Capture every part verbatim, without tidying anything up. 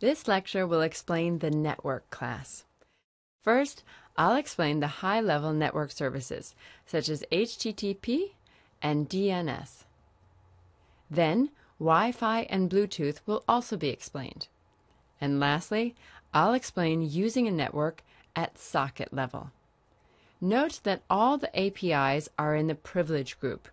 This lecture will explain the network class. First, I'll explain the high-level network services, such as H T T P and D N S. Then, Wi-Fi and Bluetooth will also be explained. And lastly, I'll explain using a network at socket level. Note that all the A P Is are in the privilege group.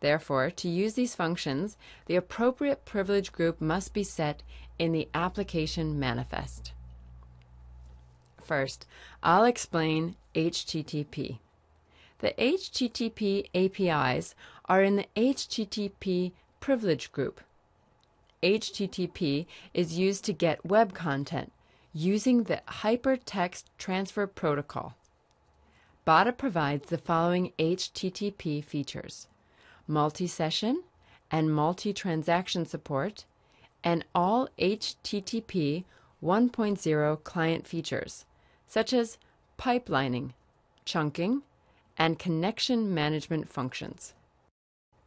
Therefore, to use these functions, the appropriate privilege group must be set in the application manifest. First, I'll explain H T T P. The H T T P A P Is are in the H T T P privilege group. H T T P is used to get web content using the Hypertext Transfer Protocol. bada provides the following H T T P features: multi-session and multi-transaction support, and all H T T P one point zero client features, such as pipelining, chunking, and connection management functions.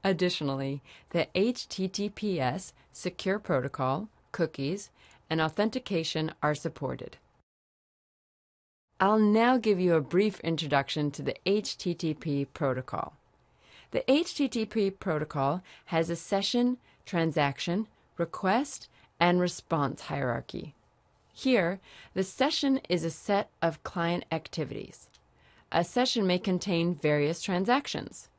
Additionally, the H T T P S secure protocol, cookies, and authentication are supported. I'll now give you a brief introduction to the H T T P protocol. The H T T P protocol has a session, transaction, request, and response hierarchy. Here, the session is a set of client activities. A session may contain various transactions.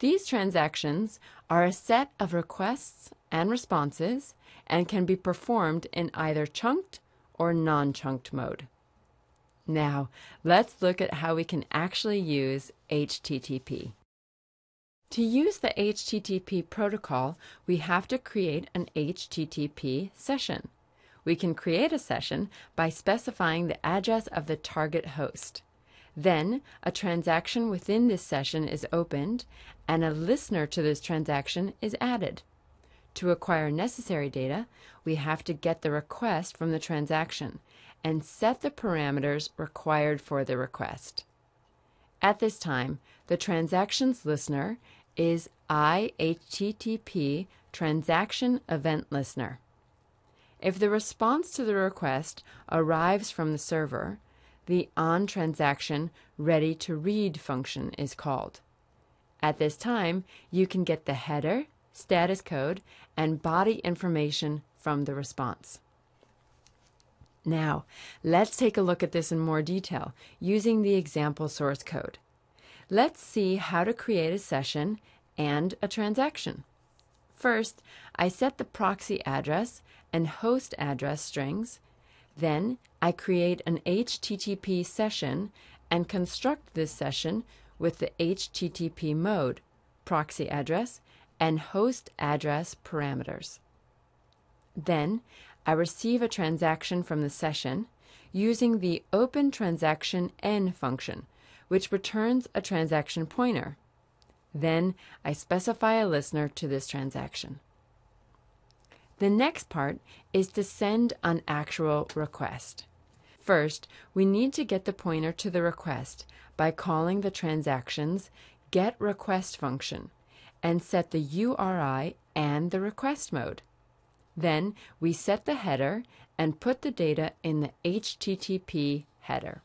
These transactions are a set of requests and responses and can be performed in either chunked or non-chunked mode. Now, let's look at how we can actually use H T T P. To use the H T T P protocol, we have to create an H T T P session. We can create a session by specifying the address of the target host. Then, a transaction within this session is opened, and a listener to this transaction is added. To acquire necessary data, we have to get the request from the transaction and set the parameters required for the request. At this time, the transaction's listener is I H T T P Transaction Event Listener. If the response to the request arrives from the server, the onTransaction Ready to Read function is called. At this time, you can get the header, status code, and body information from the response. Now, let's take a look at this in more detail using the example source code. Let's see how to create a session and a transaction. First, I set the proxy address and host address strings. Then, I create an H T T P session and construct this session with the H T T P mode, proxy address, and host address parameters. Then, I receive a transaction from the session using the OpenTransactionN function, which returns a transaction pointer. Then, I specify a listener to this transaction. The next part is to send an actual request. First, we need to get the pointer to the request by calling the transaction's getRequest function and set the U R I and the request mode. Then, we set the header and put the data in the H T T P header.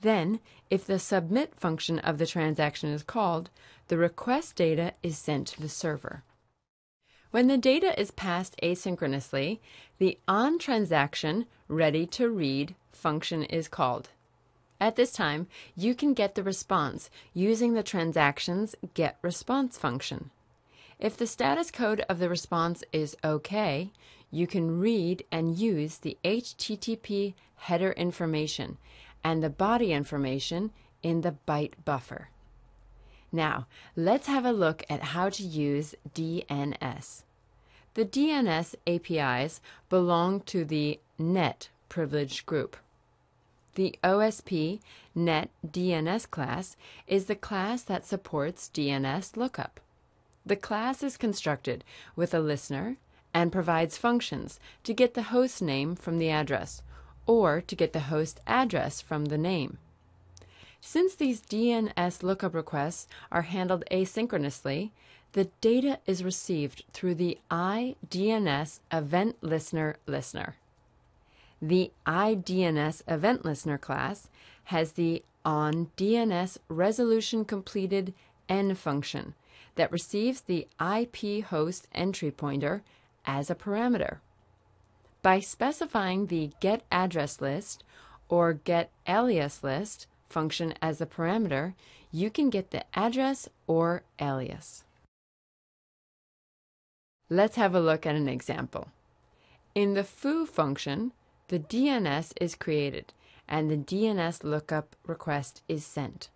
Then, if the submit function of the transaction is called, the request data is sent to the server. When the data is passed asynchronously, the onTransaction Ready to Read function is called. At this time, you can get the response using the transaction's getResponse function. If the status code of the response is OK, you can read and use the H T T P header information and the body information in the byte buffer. Now, let's have a look at how to use D N S. The D N S A P Is belong to the Net privilege group. The O S P Net D N S class is the class that supports D N S lookup. The class is constructed with a listener and provides functions to get the host name from the address or to get the host address from the name. Since these D N S lookup requests are handled asynchronously, The data is received through the I D N S Event Listener listener. The I D N S Event Listener class has the on D N S Resolution Completed N function that receives the I P host entry pointer as a parameter. By specifying the getAddressList or getAliasList function as a parameter, you can get the address or alias. Let's have a look at an example. In the foo function, the D N S is created and the D N S lookup request is sent.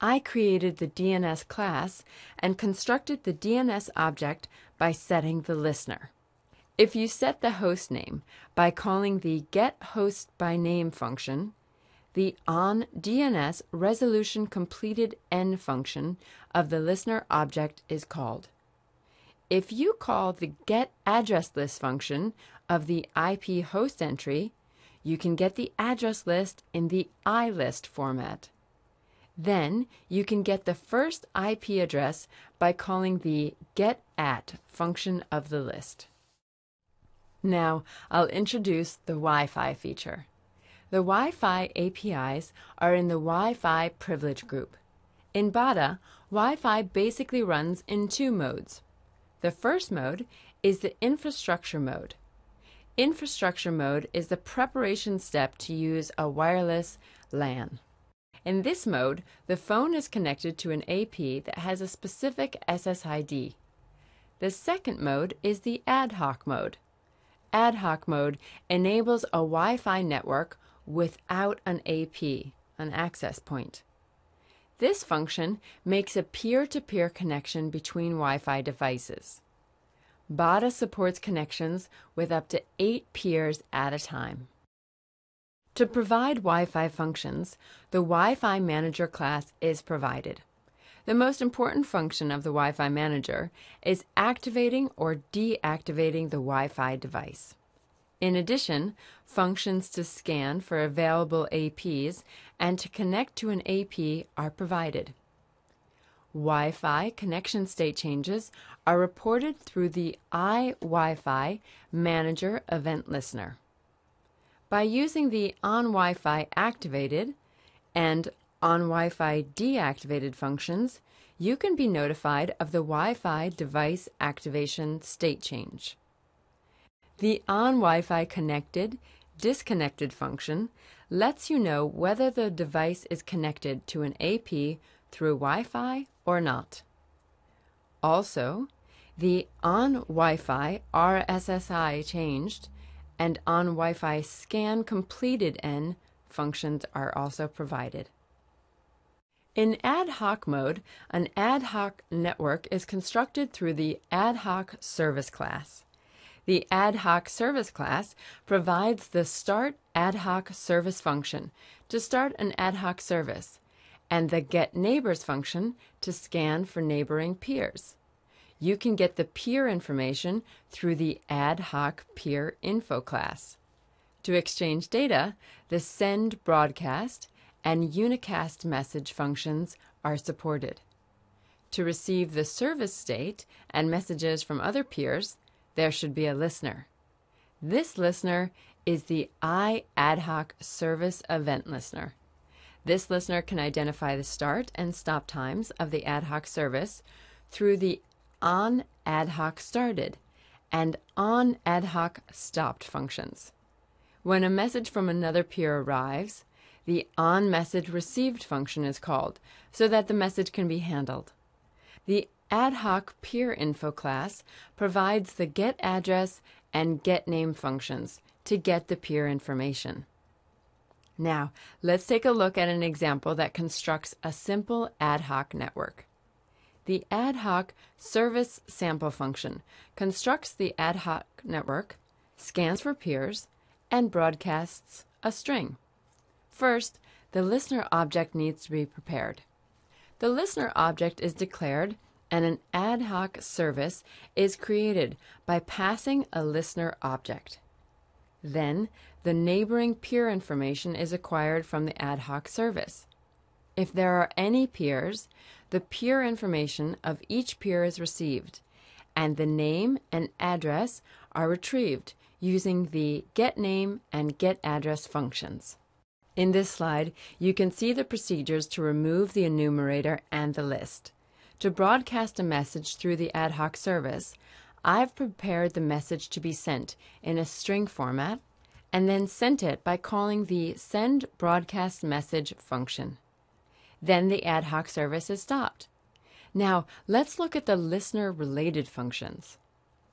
I created the D N S class and constructed the D N S object by setting the listener. If you set the host name by calling the getHostByName function, the on D N S Resolution Completed N function of the listener object is called. If you call the getAddressList function of the I P host entry, you can get the address list in the I list format. Then you can get the first I P address by calling the getAt function of the list. Now I'll introduce the Wi-Fi feature. The Wi-Fi A P Is are in the Wi-Fi privilege group. In bada, Wi-Fi basically runs in two modes. The first mode is the infrastructure mode. Infrastructure mode is the preparation step to use a wireless LAN. In this mode, the phone is connected to an A P that has a specific S S I D. The second mode is the ad hoc mode. Ad hoc mode enables a Wi-Fi network without an A P, an access point. This function makes a peer-to-peer connection between Wi-Fi devices. bada supports connections with up to eight peers at a time. To provide Wi-Fi functions, the Wi-Fi Manager class is provided. The most important function of the Wi-Fi Manager is activating or deactivating the Wi-Fi device. In addition, functions to scan for available A Ps and to connect to an A P are provided. Wi-Fi connection state changes are reported through the iWi-Fi Manager event listener. By using the onWi-Fi activated and onWi-Fi deactivated functions, you can be notified of the Wi-Fi device activation state change. The on Wi-Fi connected, disconnected function lets you know whether the device is connected to an A P through Wi-Fi or not. Also, the on Wi-Fi R S S I changed and on Wi-Fi scan completed N functions are also provided. In ad hoc mode, an ad hoc network is constructed through the AdHocService class. The AdHocService class provides the Start AdHocService function to start an ad hoc service and the GetNeighbors function to scan for neighboring peers. You can get the peer information through the AdHocPeerInfo class. To exchange data, the SendBroadcast and Unicast message functions are supported. To receive the service state and messages from other peers, there should be a listener. This listener is the I Ad Hoc Service Event Listener. This listener can identify the start and stop times of the ad hoc service through the on Ad Hoc Started and on Ad Hoc Stopped functions. When a message from another peer arrives, the on Message Received function is called so that the message can be handled. The AdHocPeerInfo class provides the GetAddress and GetName functions to get the peer information. Now, let's take a look at an example that constructs a simple ad hoc network. The AdHocService Sample function constructs the ad hoc network, scans for peers, and broadcasts a string. First, the listener object needs to be prepared. The listener object is declared and an ad hoc service is created by passing a listener object. Then, the neighboring peer information is acquired from the ad hoc service. If there are any peers, the peer information of each peer is received, and the name and address are retrieved using the getName and getAddress functions. In this slide, you can see the procedures to remove the enumerator and the list. To broadcast a message through the AdHoc service, I've prepared the message to be sent in a string format and then sent it by calling the SendBroadcastMessage function. Then the AdHoc service is stopped. Now, let's look at the listener-related functions.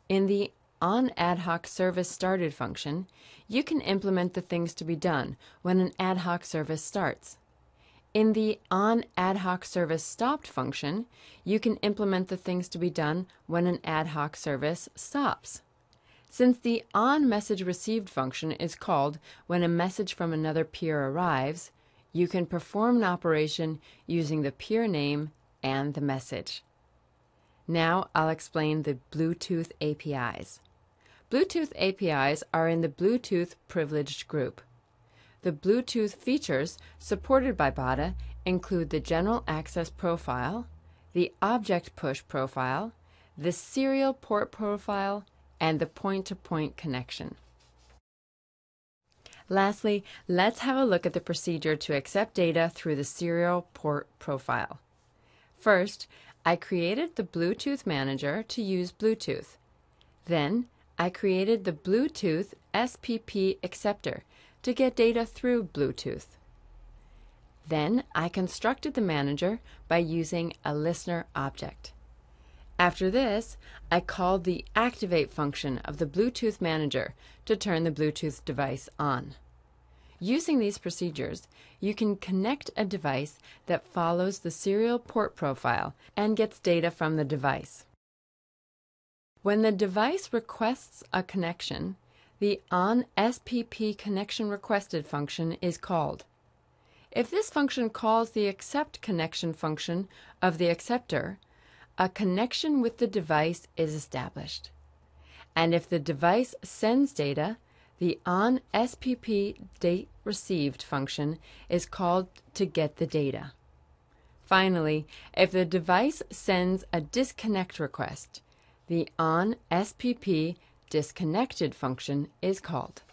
In the onAdHocServiceStarted function, you can implement the things to be done when an AdHoc service starts. In the onAdHocServiceStopped function, you can implement the things to be done when an AdHoc service stops. Since the onMessageReceived function is called when a message from another peer arrives, you can perform an operation using the peer name and the message. Now I'll explain the Bluetooth A P Is. Bluetooth A P Is are in the Bluetooth privileged group. The Bluetooth features supported by bada include the General Access Profile, the Object Push Profile, the Serial Port Profile, and the Point-to-Point Connection. Lastly, let's have a look at the procedure to accept data through the Serial Port Profile. First, I created the Bluetooth Manager to use Bluetooth. Then, I created the Bluetooth S P P acceptor to get data through Bluetooth. Then, I constructed the manager by using a listener object. After this, I called the activate function of the Bluetooth Manager to turn the Bluetooth device on. Using these procedures, you can connect a device that follows the serial port profile and gets data from the device. When the device requests a connection, the onSPP connection requested function is called. If this function calls the accept connection function of the acceptor, a connection with the device is established. And if the device sends data, the onSPPDateReceived function is called to get the data. Finally, if the device sends a disconnect request, the onSPPDisconnected function is called.